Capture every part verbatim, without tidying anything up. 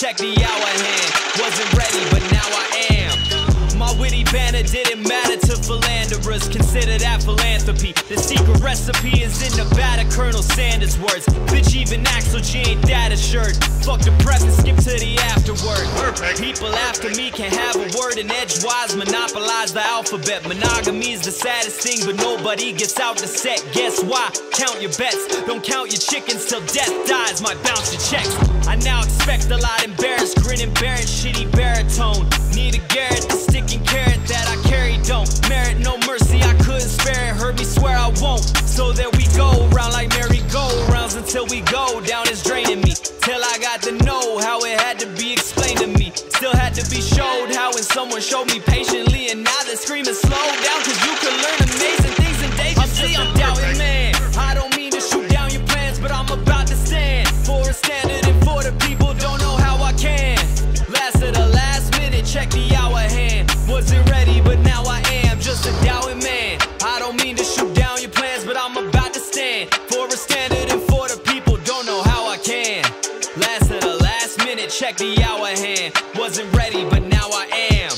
check the hour hand. Wasn't ready, but now I am. My witty banner didn't matter to philanderers. Consider that philanthropy. The secret recipe is in Nevada, Colonel Sanders' words. Bitch, even Axel G ain't that assured. Fuck the prep and skip to the afterword. Perfect. People after me can have a word and edgewise monopolize the alphabet. Monogamy's the saddest thing, but nobody gets out the set. Guess why? Count your bets. Don't count your chickens till death dies. Might bounce your checks. I now expect a lot. Embarrassed, grinning, barren, shitty baritone. Need a Garrett, the sticking carrot that I carry don't merit no mercy. I couldn't spare it. Heard me swear I won't. So there we go, round like merry-go-rounds until we go down. It's draining me till I got to know how it had to be explained to me. Still had to be showed how, and someone showed me patiently. And now the scream is slow down, cause you can learn amazing things in days. You see, I'm doubting, man. I don't mean to shoot down your plans, but I'm about to stand for a standard and for the people. Don't know how I can. Last of the last minute, check the hour hand. Wasn't ready, but now I am. Just a doubting man. I don't mean to shoot down your plans, but I'm about to stand for a standard and for the people. Don't know how I can. Last of the last minute, check the hour hand. Wasn't ready, but now I am.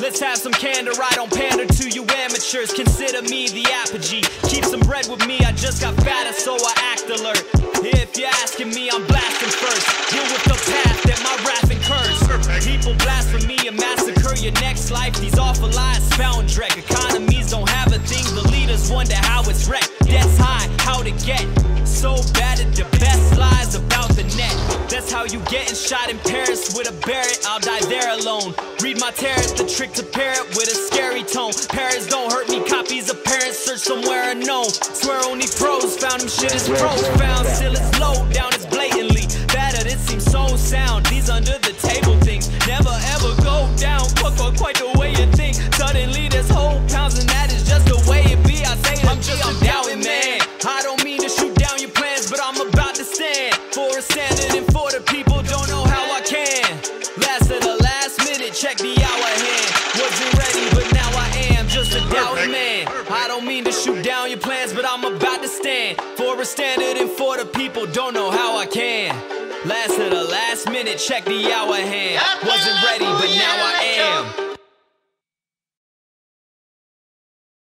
Let's have some candor. I don't pander to you amateurs. Consider me the apogee. Keep some bread with me. I just got fatter, so I act alert. If you're asking me, I'm blasting first. Deal with the path that my wrath incurs. Perfect. People blasphemy and massacre your next life. These awful lies found dreck. Economies don't have a thing. The leaders wonder how it's wrecked. That's high, how to get. So bad at the best lies about the net. That's how you getting shot in Paris with a Barrett. I'll die there alone. Read my tarot, the trick to pair it with a scary tone. Parents don't hurt me, copies of parents search somewhere unknown. Swear only pros found, them shit is profound. Still it's low down, it's blatantly battered, it seems so sound. These under the table things never ever go down. Fuck on quite the way you think. Suddenly there's whole pounds and that is just the way it be. I say to I'm just a doubting man. I don't mean to shoot down your plans, but I'm about to stand for a standard and for the people. Don't know how I can. Last of the last minute, check the hour hand. Wasn't ready, but now I am. Just a doubting man. I don't mean to shoot down your plans, but I'm about to stand for a standard and for the people. Don't know how I can. Last of the last minute, check the hour hand. Wasn't ready, but now I am.